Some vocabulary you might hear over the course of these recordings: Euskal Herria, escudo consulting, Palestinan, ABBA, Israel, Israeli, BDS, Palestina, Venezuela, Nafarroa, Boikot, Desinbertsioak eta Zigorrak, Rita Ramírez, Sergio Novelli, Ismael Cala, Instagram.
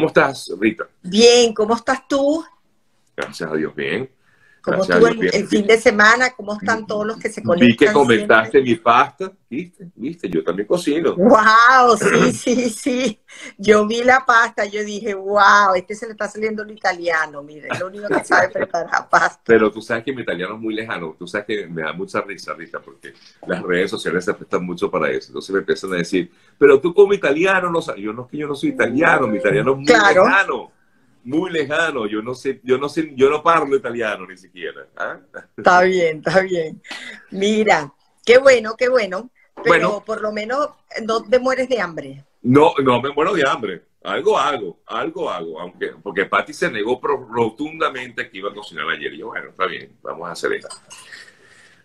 ¿Cómo estás, Rita? Bien, ¿cómo estás tú? Gracias a Dios, bien. ¿Cómo estuvo el fin de semana? ¿Cómo están todos los que se conectan? Vi que comentaste mi pasta, ¿viste? ¿Viste? Yo también cocino. ¡Wow! Sí, sí, sí. Yo vi la pasta, yo dije, wow, este se le está saliendo el italiano, mire, es lo único que sabe preparar pasta. Pero tú sabes que mi italiano es muy lejano, tú sabes que me da mucha risa, Rita, porque las redes sociales se prestan mucho para eso. Entonces me empiezan a decir, pero tú como italiano no sabes. Yo no, es que yo no soy italiano, mi italiano es muy lejano. Muy lejano, yo no parlo italiano ni siquiera. ¿Eh? Está bien, está bien. Mira, qué bueno, qué bueno. Pero bueno, por lo menos no te mueres de hambre. No, no me muero de hambre. Algo hago, aunque porque Patti se negó rotundamente que iba a cocinar ayer. Y yo, bueno, está bien, vamos a hacer esto.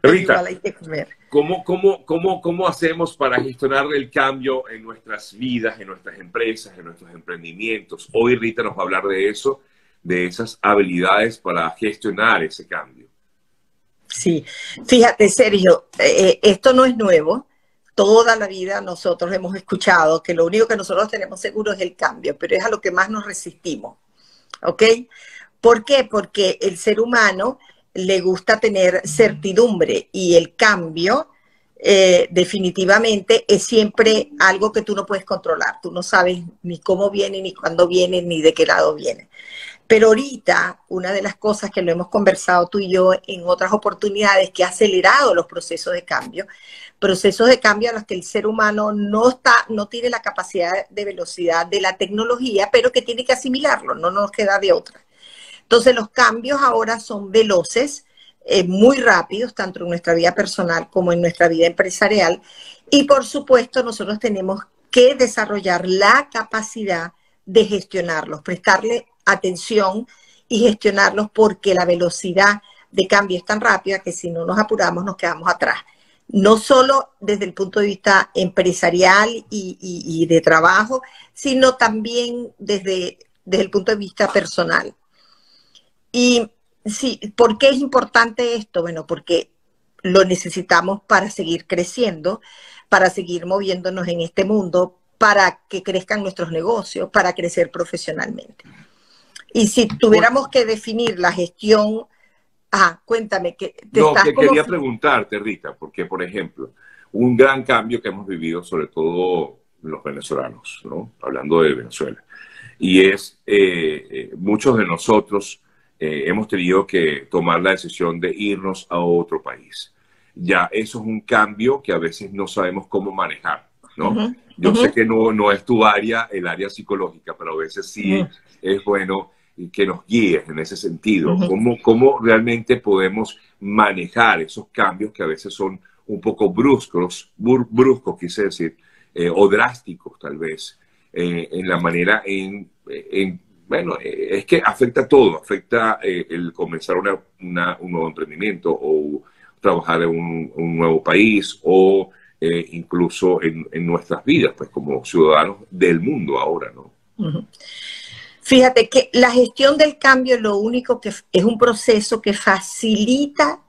Rita, igual hay que comer. ¿Cómo hacemos para gestionar el cambio en nuestras vidas, en nuestras empresas, en nuestros emprendimientos? Hoy Rita nos va a hablar de eso, de esas habilidades para gestionar ese cambio. Sí, fíjate Sergio, esto no es nuevo. Toda la vida nosotros hemos escuchado que lo único que nosotros tenemos seguro es el cambio, pero es a lo que más nos resistimos. ¿Ok? ¿Por qué? Porque el ser humano le gusta tener certidumbre y el cambio definitivamente es siempre algo que tú no puedes controlar. Tú no sabes ni cómo viene, ni cuándo viene, ni de qué lado viene. Pero ahorita, una de las cosas que lo hemos conversado tú y yo en otras oportunidades, que ha acelerado los procesos de cambio a los que el ser humano no tiene la capacidad de velocidad de la tecnología, pero que tiene que asimilarlo, no nos queda de otra. Entonces, los cambios ahora son veloces, muy rápidos, tanto en nuestra vida personal como en nuestra vida empresarial. Y, por supuesto, nosotros tenemos que desarrollar la capacidad de gestionarlos, prestarle atención y gestionarlos porque la velocidad de cambio es tan rápida que si no nos apuramos nos quedamos atrás. No solo desde el punto de vista empresarial y de trabajo, sino también desde el punto de vista personal. Y sí, ¿por qué es importante esto? Bueno, porque lo necesitamos para seguir creciendo, para seguir moviéndonos en este mundo, para que crezcan nuestros negocios, para crecer profesionalmente. Y si tuviéramos que definir la gestión... Ah, cuéntame. Quería preguntarte, Rita, porque, por ejemplo, un gran cambio que hemos vivido, sobre todo los venezolanos, ¿no? Hablando de Venezuela, y es muchos de nosotros... hemos tenido que tomar la decisión de irnos a otro país. Ya eso es un cambio que a veces no sabemos cómo manejar, ¿no? Uh-huh. Yo sé que no es tu área, el área psicológica, pero a veces sí es bueno que nos guíes en ese sentido. Uh-huh. ¿Cómo realmente podemos manejar esos cambios que a veces son un poco bruscos, quise decir, o drásticos tal vez, en la manera en bueno, es que afecta todo, afecta el comenzar un nuevo emprendimiento o trabajar en un nuevo país o incluso en nuestras vidas, pues como ciudadanos del mundo ahora, ¿no? Uh-huh. Fíjate que la gestión del cambio lo único que es un proceso que facilita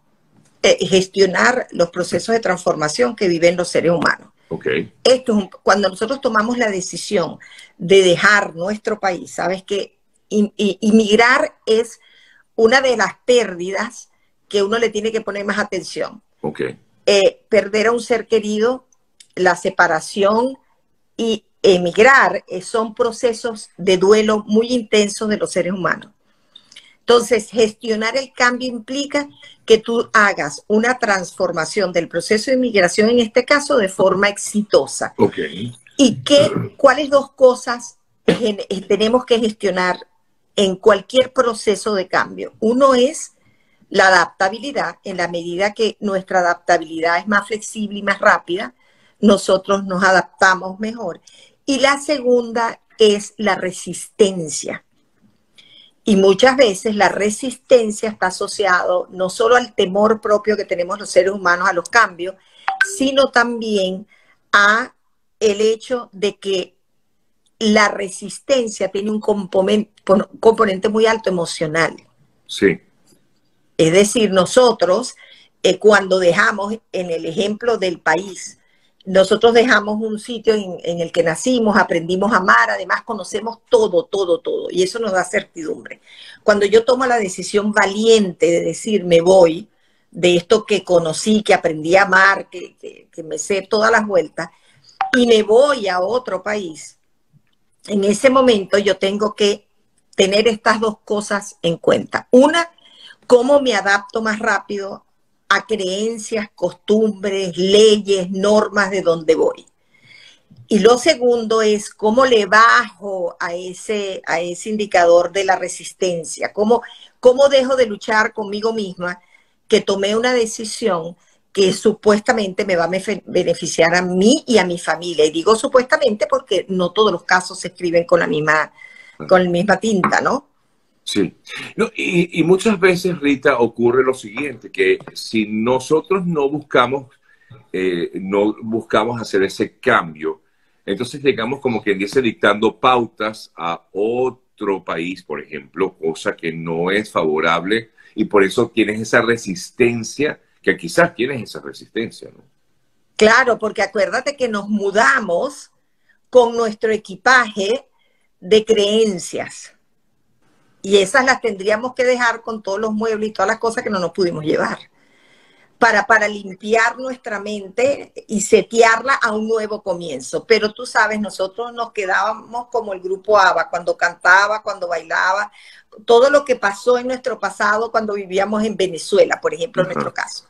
gestionar los procesos de transformación que viven los seres humanos. Okay. Esto es cuando nosotros tomamos la decisión de dejar nuestro país, sabes que inmigrar es una de las pérdidas que uno le tiene que poner más atención. Okay. Perder a un ser querido, la separación y emigrar son procesos de duelo muy intensos de los seres humanos. Entonces, gestionar el cambio implica que tú hagas una transformación del proceso de migración, en este caso, de forma exitosa. Okay. ¿Y cuáles dos cosas tenemos que gestionar en cualquier proceso de cambio? Uno es la adaptabilidad. En la medida que nuestra adaptabilidad es más flexible y más rápida, nosotros nos adaptamos mejor. Y la segunda es la resistencia. Y muchas veces la resistencia está asociada no solo al temor propio que tenemos los seres humanos a los cambios, sino también a el hecho de que la resistencia tiene un componente muy alto emocional. Sí. Es decir, nosotros cuando dejamos, en el ejemplo del país, Nosotros dejamos un sitio en el que nacimos, aprendimos a amar, además conocemos todo, y eso nos da certidumbre. Cuando yo tomo la decisión valiente de decir me voy, de esto que conocí, que aprendí a amar, que me sé todas las vueltas, y me voy a otro país, en ese momento yo tengo que tener estas dos cosas en cuenta. Una, cómo me adapto más rápido a creencias, costumbres, leyes, normas de donde voy. Y lo segundo es cómo le bajo a ese indicador de la resistencia, cómo dejo de luchar conmigo misma, que tomé una decisión que supuestamente me va a beneficiar a mí y a mi familia. Y digo supuestamente porque no todos los casos se escriben con la misma tinta, ¿no? Sí. No, y muchas veces, Rita, ocurre lo siguiente, que si nosotros no buscamos hacer ese cambio, entonces llegamos como quien dice dictando pautas a otro país, por ejemplo, cosa que no es favorable, y por eso tienes esa resistencia, que quizás tienes esa resistencia, ¿no? Claro, porque acuérdate que nos mudamos con nuestro equipaje de creencias. Y esas las tendríamos que dejar con todos los muebles y todas las cosas que no nos pudimos llevar para limpiar nuestra mente y setearla a un nuevo comienzo. Pero tú sabes, nosotros nos quedábamos como el grupo ABBA, cuando cantaba, cuando bailaba, todo lo que pasó en nuestro pasado cuando vivíamos en Venezuela, por ejemplo, en nuestro caso.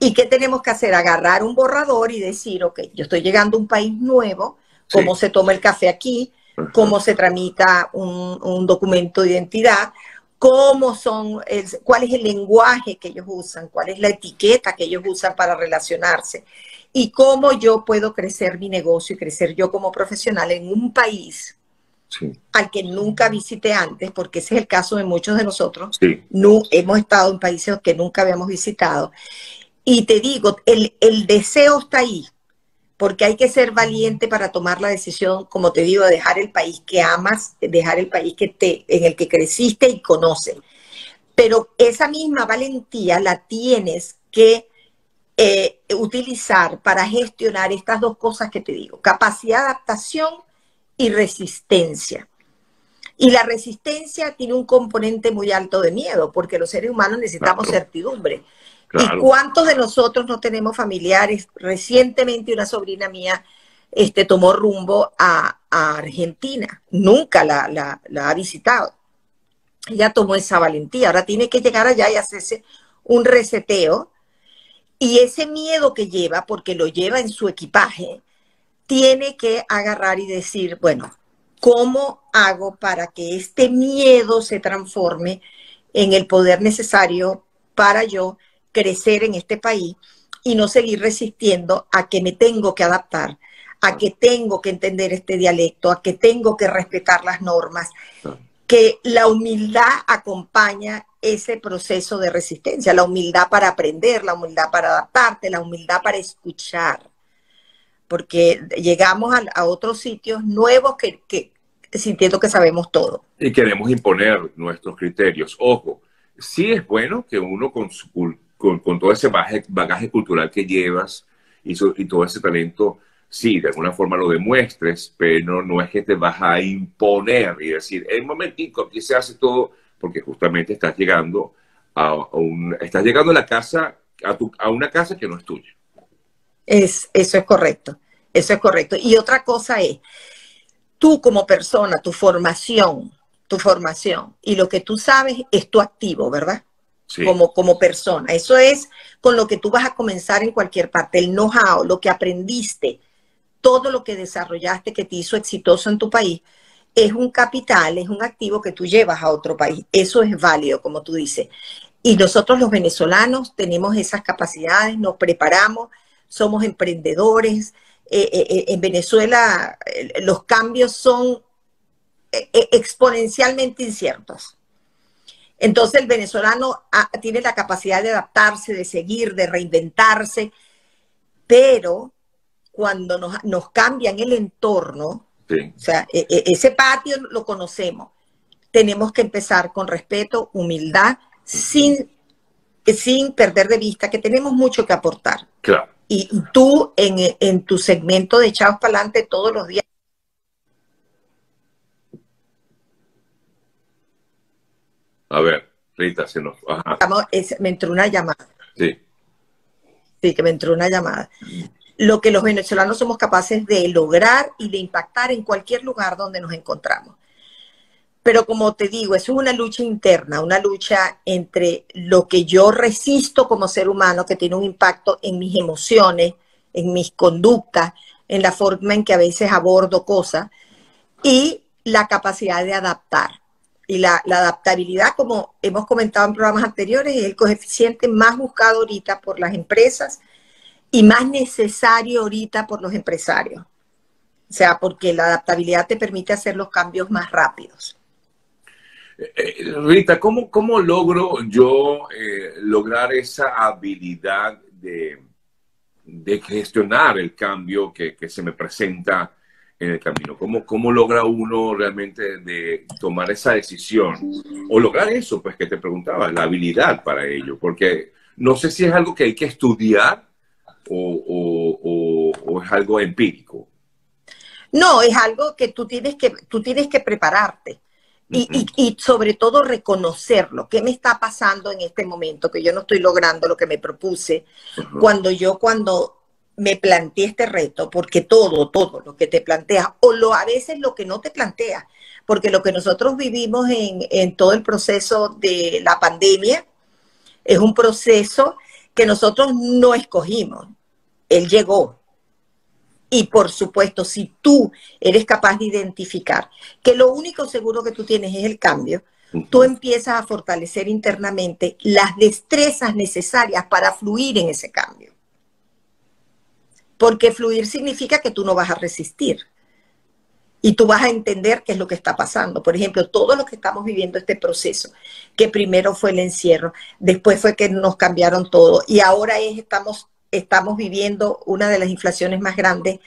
¿Y qué tenemos que hacer? Agarrar un borrador y decir, ok, yo estoy llegando a un país nuevo, cómo se toma el café aquí, cómo se tramita un documento de identidad, cuál es el lenguaje que ellos usan, cuál es la etiqueta que ellos usan para relacionarse y cómo yo puedo crecer mi negocio y crecer yo como profesional en un país al que nunca visité antes, porque ese es el caso de muchos de nosotros. Sí. No, hemos estado en países que nunca habíamos visitado. Y te digo, el deseo está ahí. Porque hay que ser valiente para tomar la decisión, como te digo, de dejar el país que amas, dejar el país en el que creciste y conoces. Pero esa misma valentía la tienes que utilizar para gestionar estas dos cosas que te digo, capacidad de adaptación y resistencia. Y la resistencia tiene un componente muy alto de miedo, porque los seres humanos necesitamos certidumbre. Claro. ¿Y cuántos de nosotros no tenemos familiares? Recientemente una sobrina mía tomó rumbo a Argentina. Nunca la ha visitado. Ella tomó esa valentía. Ahora tiene que llegar allá y hacerse un reseteo. Y ese miedo que lleva, porque lo lleva en su equipaje, tiene que agarrar y decir, bueno, ¿cómo hago para que este miedo se transforme en el poder necesario para yo crecer en este país y no seguir resistiendo a que me tengo que adaptar, a que tengo que entender este dialecto, a que tengo que respetar las normas? Que la humildad acompaña ese proceso de resistencia, la humildad para aprender, la humildad para adaptarte, la humildad para escuchar. Porque llegamos a otros sitios nuevos que sintiendo que sabemos todo. Y queremos imponer nuestros criterios. Ojo, sí es bueno que uno con su cultura, con todo ese bagaje cultural que llevas y todo ese talento, sí, de alguna forma lo demuestres, pero no es que te vas a imponer y decir, en momentico, aquí se hace todo, porque justamente estás llegando a la casa, a una casa que no es tuya. Eso es correcto, eso es correcto. Y otra cosa es, tú como persona, tu formación y lo que tú sabes es tu activo, ¿verdad? Sí. Como persona. Eso es con lo que tú vas a comenzar en cualquier parte. El know-how, lo que aprendiste, todo lo que desarrollaste que te hizo exitoso en tu país, es un capital, es un activo que tú llevas a otro país. Eso es válido, como tú dices. Y nosotros los venezolanos tenemos esas capacidades, nos preparamos, somos emprendedores. En Venezuela los cambios son exponencialmente inciertos. Entonces el venezolano tiene la capacidad de adaptarse, de seguir, de reinventarse, pero cuando nos cambian el entorno, o sea, ese patio lo conocemos, tenemos que empezar con respeto, humildad, sin perder de vista que tenemos mucho que aportar. Claro. Y tú en tu segmento de Echados para Adelante todos los días. A ver, Rita, se nos... Ajá. Me entró una llamada. Sí. Sí, que me entró una llamada. Lo que los venezolanos somos capaces de lograr y de impactar en cualquier lugar donde nos encontramos. Pero como te digo, eso es una lucha interna, una lucha entre lo que yo resisto como ser humano, que tiene un impacto en mis emociones, en mis conductas, en la forma en que a veces abordo cosas, y la capacidad de adaptar. Y la adaptabilidad, como hemos comentado en programas anteriores, es el coeficiente más buscado ahorita por las empresas y más necesario ahorita por los empresarios. O sea, porque la adaptabilidad te permite hacer los cambios más rápidos. Rita, ¿cómo logro yo lograr esa habilidad de gestionar el cambio que se me presenta en el camino? ¿Cómo logra uno realmente de tomar esa decisión? O lograr eso, pues, que te preguntaba, la habilidad para ello. Porque no sé si es algo que hay que estudiar o es algo empírico. No, es algo que tú tienes que prepararte. Y sobre todo reconocerlo. ¿Qué me está pasando en este momento? Que yo no estoy logrando lo que me propuse. Uh-huh. Cuando me planteé este reto, porque todo lo que te planteas, o a veces lo que no te planteas, porque lo que nosotros vivimos en todo el proceso de la pandemia es un proceso que nosotros no escogimos. Él llegó. Y por supuesto, si tú eres capaz de identificar que lo único seguro que tú tienes es el cambio, tú empiezas a fortalecer internamente las destrezas necesarias para fluir en ese cambio. Porque fluir significa que tú no vas a resistir. Y tú vas a entender qué es lo que está pasando. Por ejemplo, todos los que estamos viviendo este proceso, que primero fue el encierro, después fue que nos cambiaron todo, y ahora estamos viviendo una de las inflaciones más grandes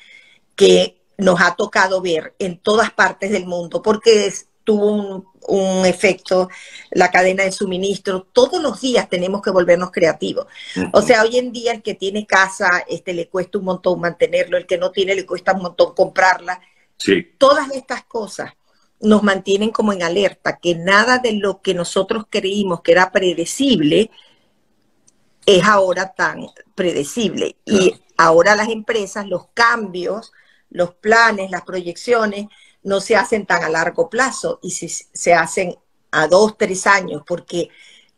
que nos ha tocado ver en todas partes del mundo, porque tuvo un efecto la cadena de suministro. Todos los días tenemos que volvernos creativos. Uh-huh. O sea, hoy en día el que tiene casa le cuesta un montón mantenerlo, el que no tiene le cuesta un montón comprarla. Sí. Todas estas cosas nos mantienen como en alerta, que nada de lo que nosotros creímos que era predecible es ahora tan predecible. Y ahora las empresas, los cambios, los planes, las proyecciones, no se hacen tan a largo plazo, y si se hacen a 2, 3 años, porque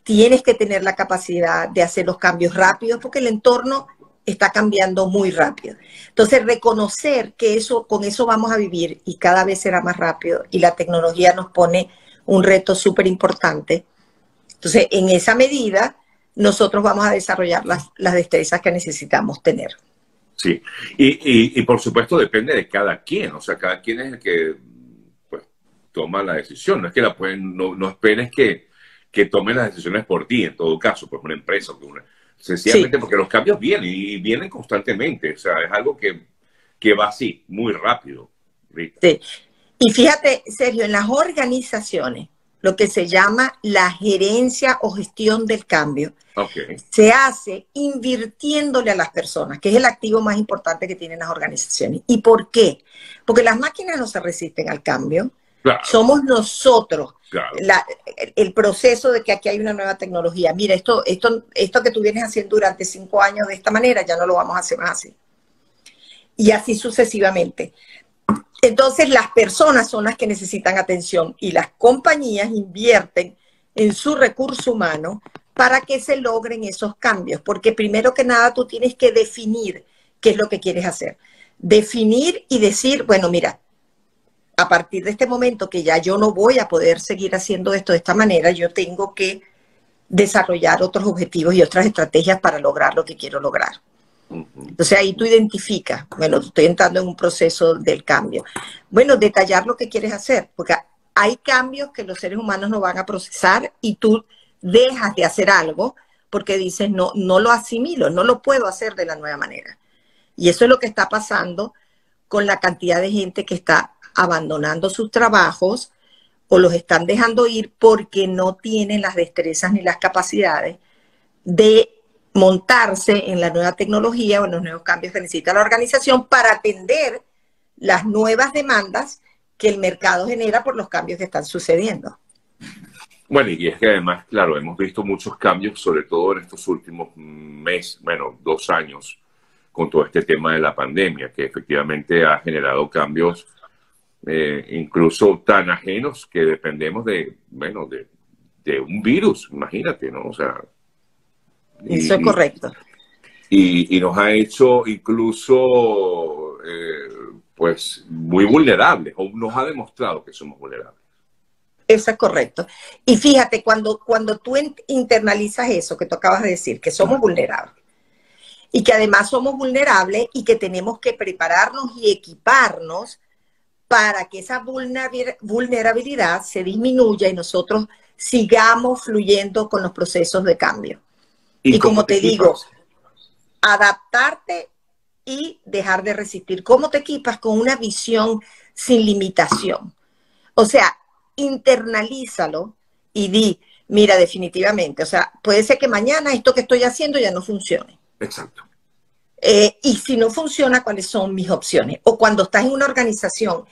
tienes que tener la capacidad de hacer los cambios rápidos, porque el entorno está cambiando muy rápido. Entonces, reconocer que con eso vamos a vivir, y cada vez será más rápido, y la tecnología nos pone un reto súper importante. Entonces, en esa medida, nosotros vamos a desarrollar las destrezas que necesitamos tener. Sí, y por supuesto depende de cada quien, o sea, cada quien es el que, pues, toma la decisión. No es que no esperes que tomen las decisiones por ti, en todo caso, pues una empresa, sencillamente, sí, porque los cambios vienen, y vienen constantemente, o sea, es algo que va así, muy rápido, Rita. Sí, y fíjate, Sergio, en las organizaciones, lo que se llama la gerencia o gestión del cambio, okay, se hace invirtiéndole a las personas, que es el activo más importante que tienen las organizaciones. ¿Y por qué? Porque las máquinas no se resisten al cambio. Claro. Somos nosotros. Claro. El proceso de que aquí hay una nueva tecnología. Mira, esto que tú vienes haciendo durante 5 años de esta manera, ya no lo vamos a hacer más así. Y así sucesivamente. Entonces, las personas son las que necesitan atención, y las compañías invierten en su recurso humano para que se logren esos cambios. Porque primero que nada tú tienes que definir qué es lo que quieres hacer. Definir y decir, bueno, mira, a partir de este momento que ya yo no voy a poder seguir haciendo esto de esta manera, yo tengo que desarrollar otros objetivos y otras estrategias para lograr lo que quiero lograr. Entonces ahí tú identificas, bueno, estoy entrando en un proceso del cambio. Bueno, detallar lo que quieres hacer, porque hay cambios que los seres humanos no van a procesar, y tú dejas de hacer algo porque dices, no lo asimilo, no lo puedo hacer de la nueva manera. Y eso es lo que está pasando con la cantidad de gente que está abandonando sus trabajos o los están dejando ir porque no tienen las destrezas ni las capacidades de montarse en la nueva tecnología o en los nuevos cambios que necesita la organización para atender las nuevas demandas que el mercado genera por los cambios que están sucediendo. Bueno, y es que además, claro, hemos visto muchos cambios, sobre todo en estos últimos meses, bueno, 2 años, con todo este tema de la pandemia, que efectivamente ha generado cambios incluso tan ajenos que dependemos de, bueno, de un virus, imagínate, ¿no? O sea... Eso es correcto. Y nos ha hecho incluso, pues, muy vulnerables, o nos ha demostrado que somos vulnerables. Eso es correcto. Y fíjate, cuando tú internalizas eso que tú acabas de decir, que somos vulnerables, y que además somos vulnerables y que tenemos que prepararnos y equiparnos para que esa vulnerabilidad se disminuya y nosotros sigamos fluyendo con los procesos de cambio. Y como te digo, adaptarte y dejar de resistir. ¿Cómo te equipas? Con una visión sin limitación. O sea, internalízalo y di, mira, definitivamente, o sea, puede ser que mañana esto que estoy haciendo ya no funcione. Exacto. Y si no funciona, ¿cuáles son mis opciones? O cuando estás en una organización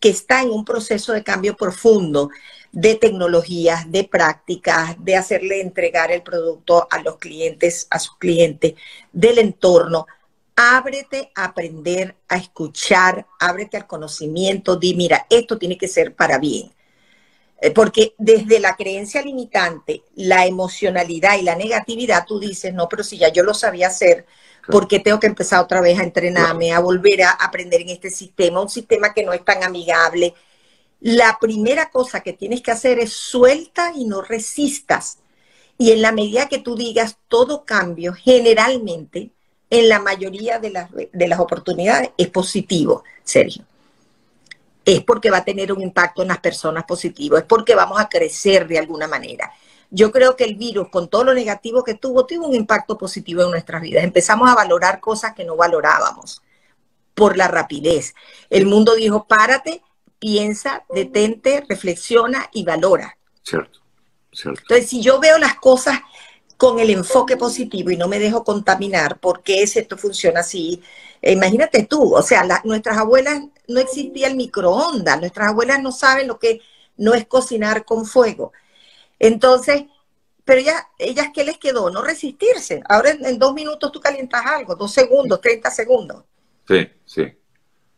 que está en un proceso de cambio profundo de tecnologías, de prácticas, de hacerle entregar el producto a los clientes, a sus clientes, del entorno. Ábrete a aprender, a escuchar, ábrete al conocimiento, di, mira, esto tiene que ser para bien. Porque desde la creencia limitante, la emocionalidad y la negatividad, tú dices, no, pero si ya yo lo sabía hacer, ¿por qué tengo que empezar otra vez a entrenarme, a volver a aprender en este sistema? Un sistema que no es tan amigable. La primera cosa que tienes que hacer es suelta y no resistas. Y en la medida que tú digas todo cambio, generalmente, en la mayoría de las oportunidades, es positivo, Sergio. Es porque va a tener un impacto en las personas positivo, es porque vamos a crecer de alguna manera. Yo creo que el virus, con todo lo negativo que tuvo, tuvo un impacto positivo en nuestras vidas. Empezamos a valorar cosas que no valorábamos por la rapidez. El mundo dijo, párate, piensa, detente, reflexiona y valora. Cierto, cierto. Entonces, si yo veo las cosas con el enfoque positivo y no me dejo contaminar, porque esto funciona así, imagínate tú, o sea, nuestras abuelas no existía el microondas, nuestras abuelas no saben lo que no es cocinar con fuego. Entonces, pero ellas ¿qué les quedó? No resistirse. Ahora en 2 minutos tú calientas algo, 2 segundos, 30 segundos. Sí, sí.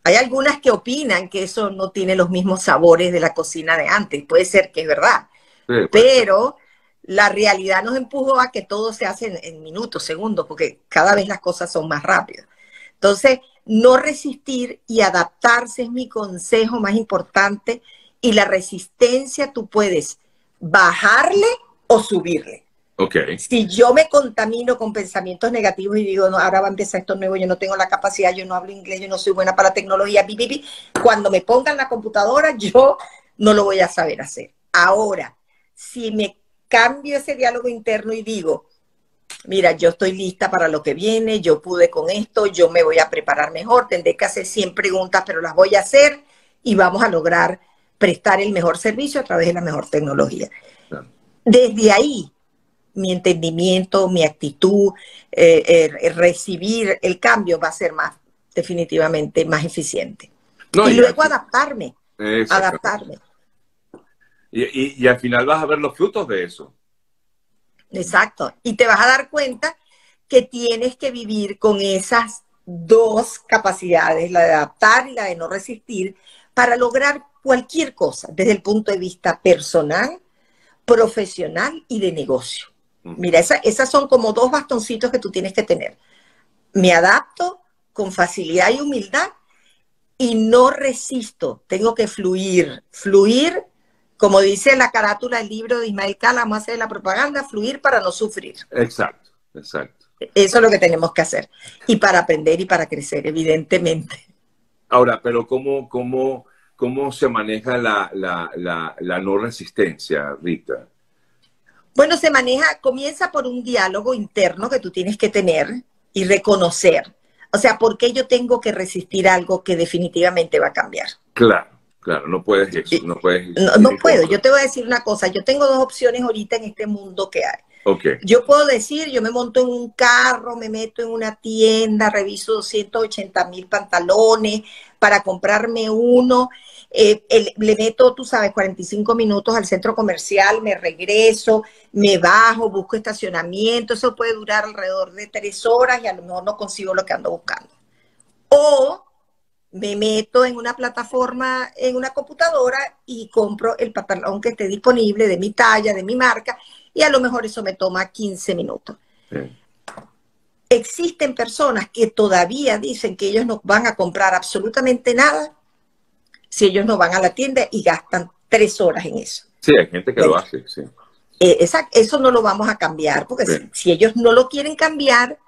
Hay algunas que opinan que eso no tiene los mismos sabores de la cocina de antes. Puede ser que es verdad. Sí, pero la realidad nos empujó a que todo se hace en minutos, segundos, porque cada vez las cosas son más rápidas. Entonces, no resistir y adaptarse es mi consejo más importante. Y la resistencia tú puedes bajarle o subirle. Okay. Si yo me contamino con pensamientos negativos y digo, no, ahora va a empezar esto nuevo, yo no tengo la capacidad, yo no hablo inglés, yo no soy buena para la tecnología, cuando me pongan la computadora yo no lo voy a saber hacer. Ahora, si me cambio ese diálogo interno y digo, mira, yo estoy lista para lo que viene, yo pude con esto, yo me voy a preparar mejor, tendré que hacer 100 preguntas, pero las voy a hacer y vamos a lograr prestar el mejor servicio a través de la mejor tecnología. Desde ahí, mi entendimiento, mi actitud, recibir el cambio va a ser más, definitivamente, más eficiente. No, y luego adaptarme, adaptarme. Y al final vas a ver los frutos de eso. Exacto. Y te vas a dar cuenta que tienes que vivir con esas 2 capacidades, la de adaptar y la de no resistir, para lograr cualquier cosa, desde el punto de vista personal, profesional y de negocio. Mira, esas son como 2 bastoncitos que tú tienes que tener. Me adapto con facilidad y humildad y no resisto. Tengo que fluir. Fluir, como dice la carátula del libro de Ismael Cala, vamos a hacer la propaganda, fluir para no sufrir. Exacto, exacto. Eso es lo que tenemos que hacer. Y para aprender y para crecer, evidentemente. Ahora, pero ¿Cómo se maneja la no resistencia, Rita? Bueno, se maneja, comienza por un diálogo interno que tú tienes que tener y reconocer. O sea, ¿por qué yo tengo que resistir algo que definitivamente va a cambiar? Claro, claro, no puedes eso. No puedo. Yo te voy a decir una cosa. Yo tengo 2 opciones ahorita en este mundo que hay. Okay. Yo puedo decir, yo me monto en un carro, me meto en una tienda, reviso 280.000 pantalones para comprarme uno, le meto, tú sabes, 45 minutos al centro comercial, me regreso, me bajo, busco estacionamiento, eso puede durar alrededor de 3 horas y a lo mejor no consigo lo que ando buscando. O me meto en una plataforma, en una computadora y compro el pantalón que esté disponible, de mi talla, de mi marca, y a lo mejor eso me toma 15 minutos. Sí. Existen personas que todavía dicen que ellos no van a comprar absolutamente nada si ellos no van a la tienda y gastan 3 horas en eso. Sí, hay gente que lo hace, sí. Eso no lo vamos a cambiar, porque si ellos no lo quieren cambiar,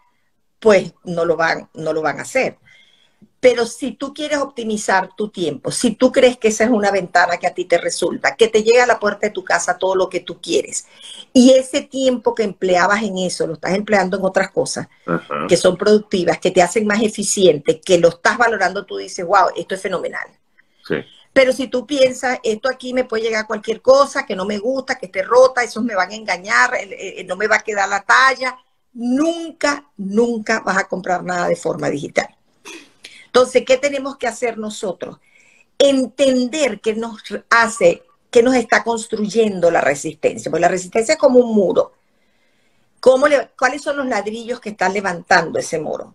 pues no lo van a hacer. Pero si tú quieres optimizar tu tiempo, si tú crees que esa es una ventana que a ti te resulta, que te llega a la puerta de tu casa todo lo que tú quieres, y ese tiempo que empleabas en eso lo estás empleando en otras cosas, ajá, que son productivas, que te hacen más eficiente, que lo estás valorando, tú dices, wow, esto es fenomenal. Sí. Pero si tú piensas, esto aquí me puede llegar cualquier cosa, que no me gusta, que esté rota, esos me van a engañar, no me va a quedar la talla, nunca, nunca vas a comprar nada de forma digital. Entonces, ¿qué tenemos que hacer nosotros? Entender qué nos hace, qué nos está construyendo la resistencia. Porque la resistencia es como un muro. ¿Cuáles son los ladrillos que están levantando ese muro?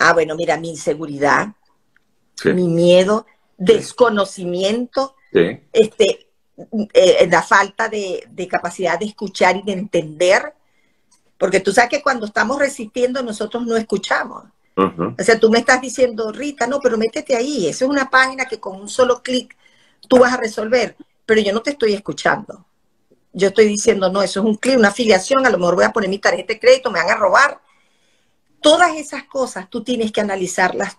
Ah, bueno, mira, mi inseguridad, sí, mi miedo, desconocimiento, sí, la falta de capacidad de escuchar y de entender. Porque tú sabes que cuando estamos resistiendo nosotros no escuchamos. Uh-huh. O sea, tú me estás diciendo, Rita, no, pero métete ahí, esa es una página que con un solo clic tú vas a resolver, pero yo no te estoy escuchando. Yo estoy diciendo, no, eso es un clic, una afiliación, a lo mejor voy a poner mi tarjeta de crédito, me van a robar. Todas esas cosas tú tienes que analizarlas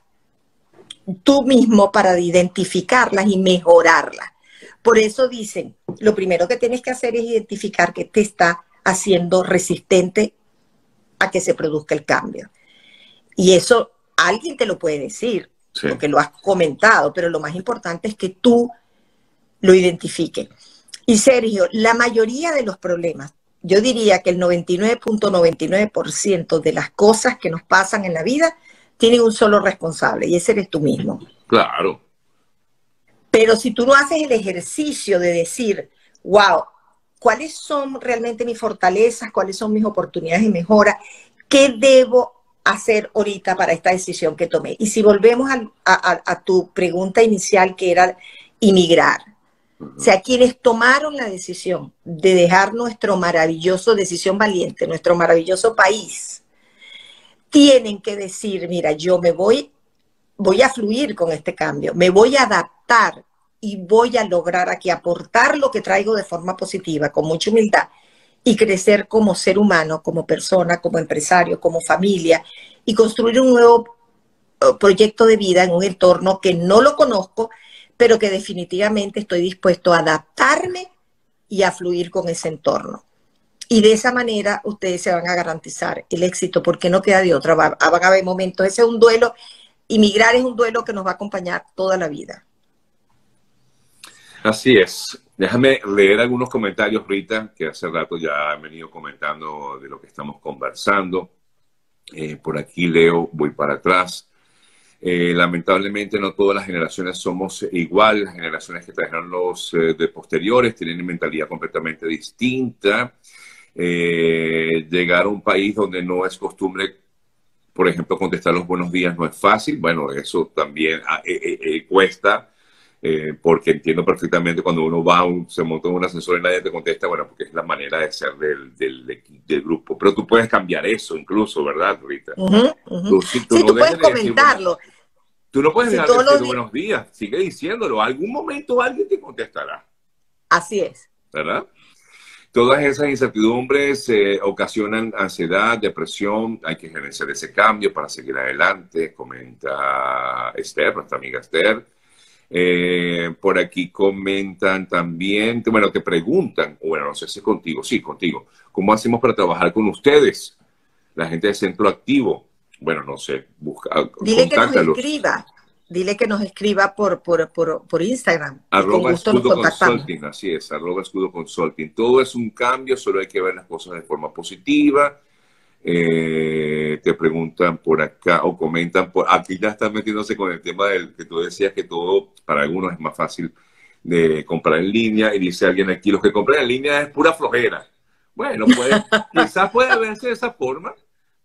tú mismo para identificarlas y mejorarlas. Por eso dicen, lo primero que tienes que hacer es identificar qué te está haciendo resistente a que se produzca el cambio. Y eso alguien te lo puede decir, sí, porque lo has comentado, pero lo más importante es que tú lo identifiques. Y Sergio, la mayoría de los problemas, yo diría que el 99.99% de las cosas que nos pasan en la vida tienen un solo responsable, y ese eres tú mismo. Claro. Pero si tú no haces el ejercicio de decir, wow, ¿cuáles son realmente mis fortalezas? ¿Cuáles son mis oportunidades de mejora? ¿Qué debo hacer ahorita para esta decisión que tomé? Y si volvemos a tu pregunta inicial, que era inmigrar. Uh-huh. O sea, quienes tomaron la decisión de dejar nuestro maravilloso, decisión valiente, nuestro maravilloso país, tienen que decir, mira, yo me voy a fluir con este cambio, me voy a adaptar y voy a lograr aquí aportar lo que traigo de forma positiva, con mucha humildad, y crecer como ser humano, como persona, como empresario, como familia, y construir un nuevo proyecto de vida en un entorno que no lo conozco, pero que definitivamente estoy dispuesto a adaptarme y a fluir con ese entorno. Y de esa manera ustedes se van a garantizar el éxito, porque no queda de otra. Van a haber momentos, ese es un duelo, emigrar es un duelo que nos va a acompañar toda la vida. Así es. Déjame leer algunos comentarios, Rita, que hace rato ya han venido comentando de lo que estamos conversando. Por aquí leo, voy para atrás. Lamentablemente no todas las generaciones somos igual. Las generaciones que trajeron los de posteriores tienen una mentalidad completamente distinta. Llegar a un país donde no es costumbre, por ejemplo, contestar los buenos días no es fácil. Bueno, eso también cuesta. Porque entiendo perfectamente cuando uno va, se monta en un ascensor y nadie te contesta, bueno, porque es la manera de ser del grupo. Pero tú puedes cambiar eso incluso, ¿verdad, Rita? Tú puedes comentarlo. Decir, bueno, tú no puedes dejar de decir buenos días, sigue diciéndolo. Algún momento alguien te contestará. Así es. ¿Verdad? Todas esas incertidumbres ocasionan ansiedad, depresión. Hay que gerenciar ese cambio para seguir adelante, comenta Esther, nuestra amiga Esther. Por aquí comentan también, bueno, te preguntan, bueno, no sé si es contigo, sí, contigo, ¿cómo hacemos para trabajar con ustedes? La gente de Centro Activo, bueno, no sé, busca, contáctalos. Dile que nos escriba. dile que nos escriba por Instagram. Arroba escudo consulting, así es, arroba escudo consulting. Todo es un cambio, solo hay que ver las cosas de forma positiva. Te preguntan por acá o comentan por aquí, ya están metiéndose con el tema del que tú decías, que todo para algunos es más fácil de comprar en línea. Y dice alguien aquí, los que compran en línea es pura flojera. Bueno, pues quizás puede verse de esa forma,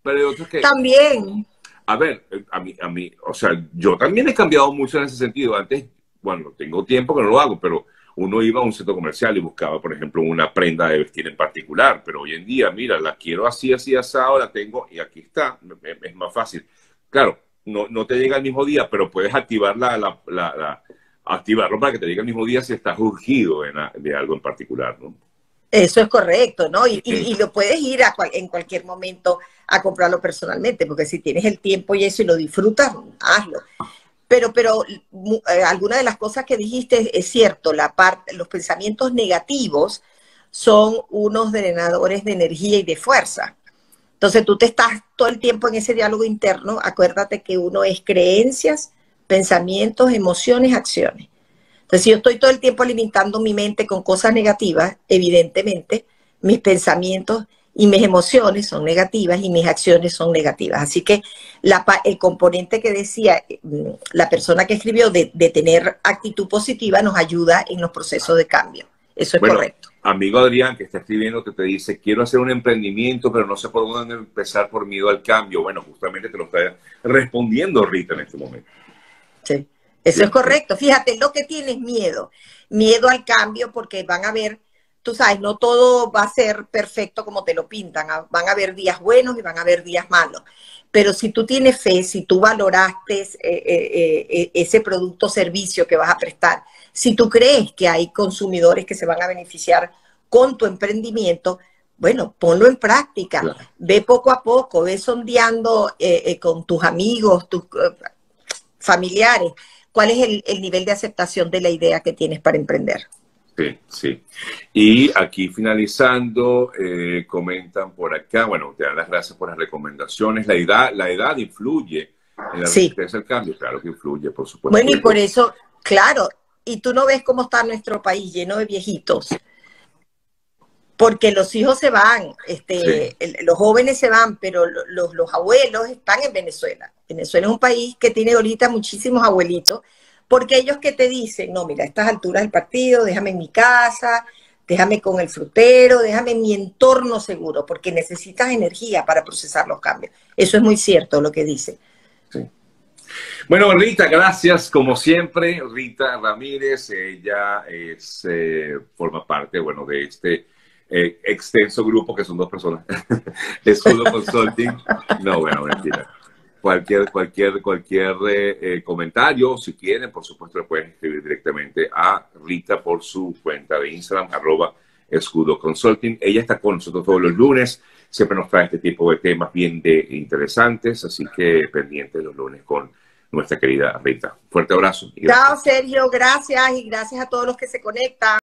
pero hay otros que... También. A ver, a mí, o sea, yo también he cambiado mucho en ese sentido. Antes, bueno, tengo tiempo que no lo hago, pero uno iba a un centro comercial y buscaba, por ejemplo, una prenda de vestir en particular. Pero hoy en día, mira, la quiero así, así, asado, la tengo y aquí está. Es más fácil. Claro, no te llega el mismo día, pero puedes activar activarlo para que te llegue el mismo día si estás urgido de algo en particular, ¿no? Eso es correcto, ¿no? Y lo puedes ir en cualquier momento a comprarlo personalmente, porque si tienes el tiempo y eso y lo disfrutas, hazlo. Pero alguna de las cosas que dijiste es cierto, los pensamientos negativos son unos drenadores de energía y de fuerza. Entonces tú te estás todo el tiempo en ese diálogo interno. Acuérdate que uno es creencias, pensamientos, emociones, acciones. Entonces, si yo estoy todo el tiempo alimentando mi mente con cosas negativas, evidentemente mis pensamientos y mis emociones son negativas y mis acciones son negativas. Así que el componente que decía la persona que escribió de tener actitud positiva nos ayuda en los procesos de cambio. Eso es correcto. Amigo Adrián, que está escribiendo, que te dice, quiero hacer un emprendimiento, pero no sé por dónde empezar por miedo al cambio. Bueno, justamente te lo está respondiendo Rita en este momento. Sí. Eso es correcto. Fíjate, lo que tienes miedo. Miedo al cambio porque van a haber, tú sabes, no todo va a ser perfecto como te lo pintan. Van a haber días buenos y van a haber días malos. Pero si tú tienes fe, si tú valoraste ese producto o servicio que vas a prestar, si tú crees que hay consumidores que se van a beneficiar con tu emprendimiento, bueno, ponlo en práctica. Claro. Ve poco a poco, ve sondeando con tus amigos, tus familiares. ¿Cuál es el nivel de aceptación de la idea que tienes para emprender? Sí, sí. Y aquí finalizando, comentan por acá, bueno, te dan las gracias por las recomendaciones. La edad influye en la resistencia al cambio. Claro que influye, por supuesto. Bueno, y por eso, claro, y tú no ves cómo está nuestro país lleno de viejitos. Porque los hijos se van, los jóvenes se van, pero los abuelos están en Venezuela. Venezuela es un país que tiene ahorita muchísimos abuelitos, porque ellos que te dicen, no, mira, a estas alturas del partido, déjame en mi casa, déjame con el frutero, déjame en mi entorno seguro, porque necesitas energía para procesar los cambios. Eso es muy cierto lo que dice. Sí. Bueno, Rita, gracias como siempre. Rita Ramírez, ella forma parte, bueno, de este... extenso grupo, que son 2 personas. Escudo Consulting. No, bueno, mentira. Cualquier comentario, si quieren, por supuesto, lo pueden escribir directamente a Rita por su cuenta de Instagram, @escudoconsulting. Ella está con nosotros todos los lunes. Siempre nos trae este tipo de temas bien interesantes, así que pendientes los lunes con nuestra querida Rita. Fuerte abrazo. Chao, Sergio. Gracias y gracias a todos los que se conectan.